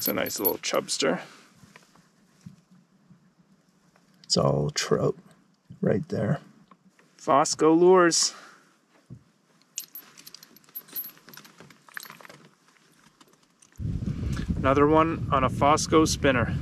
It's a nice little chubster. It's all trout right there. Fosco Lures. Another one on a Fosco spinner.